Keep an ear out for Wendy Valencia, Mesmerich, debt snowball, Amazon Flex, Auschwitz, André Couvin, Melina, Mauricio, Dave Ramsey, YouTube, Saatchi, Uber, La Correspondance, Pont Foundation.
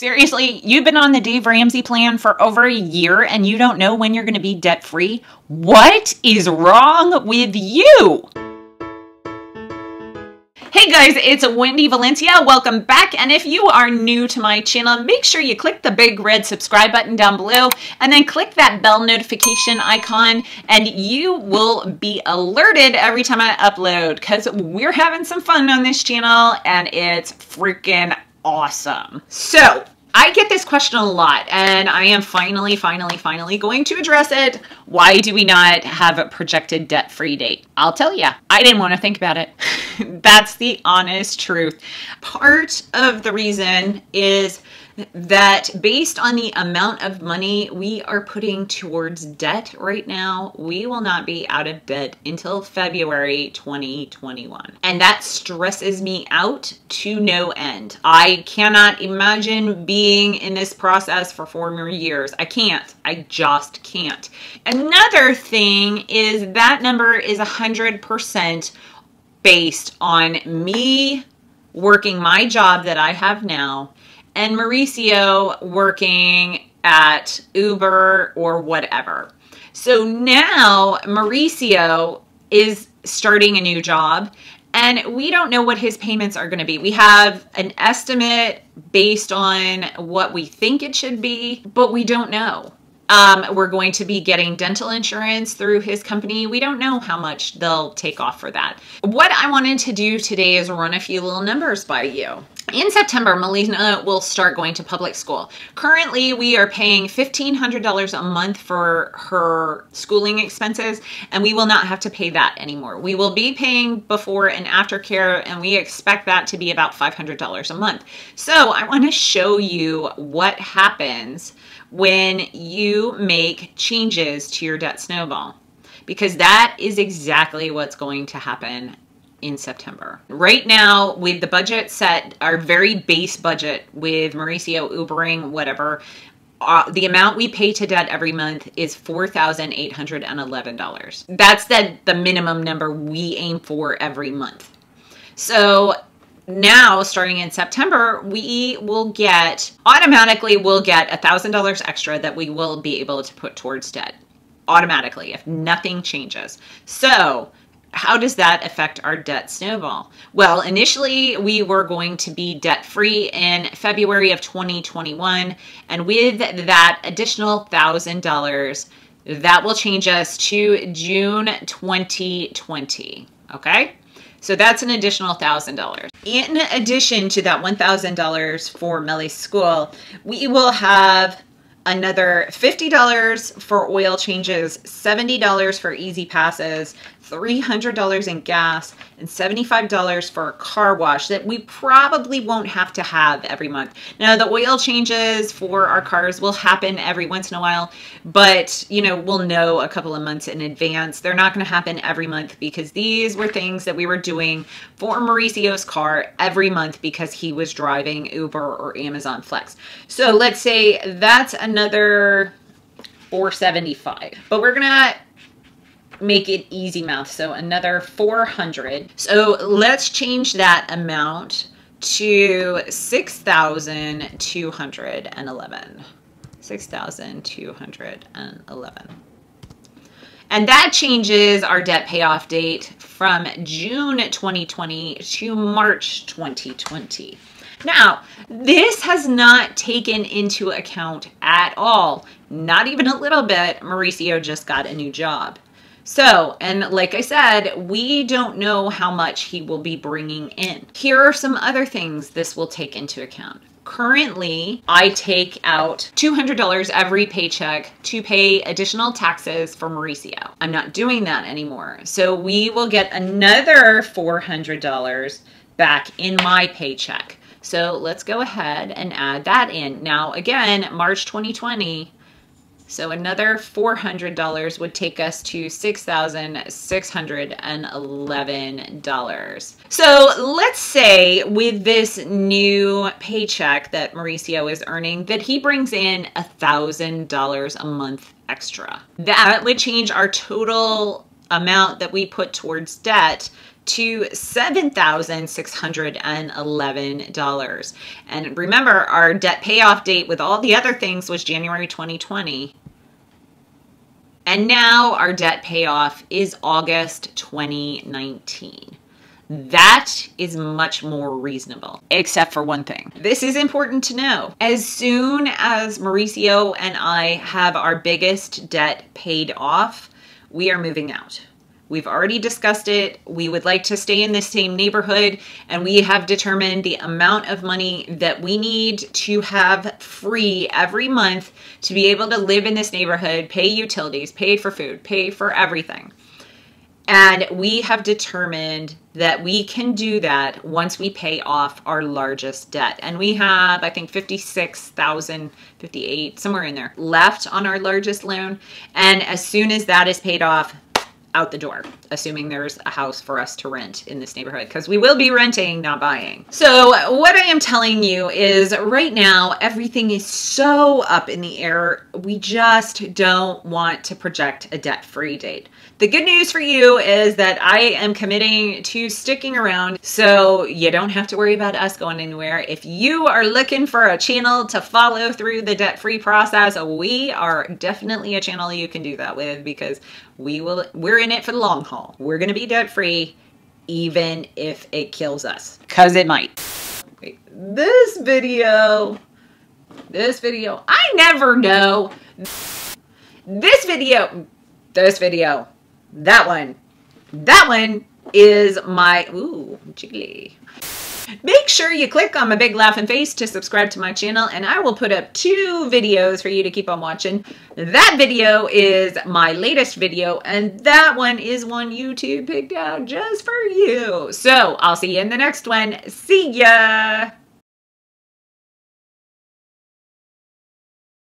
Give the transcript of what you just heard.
Seriously, you've been on the Dave Ramsey plan for over a year and you don't know when you're going to be debt-free? What is wrong with you? Hey guys, it's Wendy Valencia. Welcome back. And if you are new to my channel, make sure you click the big red subscribe button down below and then click that bell notification icon and you will be alerted every time I upload because we're having some fun on this channel and it's freaking awesome. So I get this question a lot and I am finally going to address it. Why do we not have a projected debt-free date? I'll tell you, I didn't want to think about it. That's the honest truth. Part of the reason is that based on the amount of money we are putting towards debt right now, we will not be out of debt until February 2021. And that stresses me out to no end. I cannot imagine being in this process for 4 more years. I can't. I just can't. Another thing is that number is 100% based on me working my job that I have now and Mauricio working at Uber or whatever. So now Mauricio is starting a new job and we don't know what his payments are going to be. We have an estimate based on what we think it should be, but we don't know. We're going to be getting dental insurance through his company. We don't know how much they'll take off for that. What I wanted to do today is run a few little numbers by you. In September, Melina will start going to public school. Currently, we are paying $1,500 a month for her schooling expenses, and we will not have to pay that anymore. We will be paying before and after care, and we expect that to be about $500 a month. So I want to show you what happens when you make changes to your debt snowball, because that is exactly what's going to happen in September. Right now, with the budget set, our very base budget with Mauricio Ubering, whatever, the amount we pay to debt every month is $4,811. That's the minimum number we aim for every month. So now, starting in September, we will get, automatically we'll get $1,000 extra that we will be able to put towards debt automatically if nothing changes. So how does that affect our debt snowball? Well, initially we were going to be debt-free in February of 2021. And with that additional $1,000, that will change us to June 2020. Okay. So that's an additional $1,000. In addition to that $1,000 for Melly's school, we will have another $50 for oil changes, $70 for easy passes, $300 in gas, and $75 for a car wash that we probably won't have to have every month. Now, the oil changes for our cars will happen every once in a while, but you know, we'll know a couple of months in advance. They're not going to happen every month because these were things that we were doing for Mauricio's car every month because he was driving Uber or Amazon Flex. So let's say that's another $475, but we're going to make it easy math, so another $400. So let's change that amount to $6,211. And that changes our debt payoff date from June 2020 to March 2020. Now, this has not taken into account at all, not even a little bit, Mauricio just got a new job. So, and like I said, we don't know how much he will be bringing in. Here are some other things this will take into account. Currently, I take out $200 every paycheck to pay additional taxes for Mauricio. I'm not doing that anymore. So we will get another $400 back in my paycheck. So let's go ahead and add that in. Now, again, March 2020, so another $400 would take us to $6,611. So let's say with this new paycheck that Mauricio is earning that he brings in $1,000 a month extra. That would change our total amount that we put towards debt to $7,611. And remember, our debt payoff date with all the other things was January 2020. And now our debt payoff is August 2019. That is much more reasonable, except for one thing. This is important to know. As soon as Mauricio and I have our biggest debt paid off, we are moving out. We've already discussed it. We would like to stay in the same neighborhood, and we have determined the amount of money that we need to have free every month to be able to live in this neighborhood, pay utilities, pay for food, pay for everything. And we have determined that we can do that once we pay off our largest debt. And we have, I think, $56,000, $58,000, somewhere in there, left on our largest loan. And as soon as that is paid off, out the door, assuming there's a house for us to rent in this neighborhood, because we will be renting, not buying. So what I am telling you is right now, everything is so up in the air. We just don't want to project a debt-free date. The good news for you is that I am committing to sticking around, so you don't have to worry about us going anywhere. If you are looking for a channel to follow through the debt-free process, we are definitely a channel you can do that with, because we're in it for the long haul. We're gonna be debt free, even if it kills us, cause it might. Wait, this video, I never know. This video, that one is my, ooh, jiggly. Make sure you click on my big laughing face to subscribe to my channel, and I will put up 2 videos for you to keep on watching. That video is my latest video, and that one is one YouTube picked out just for you. So I'll see you in the next one. See ya!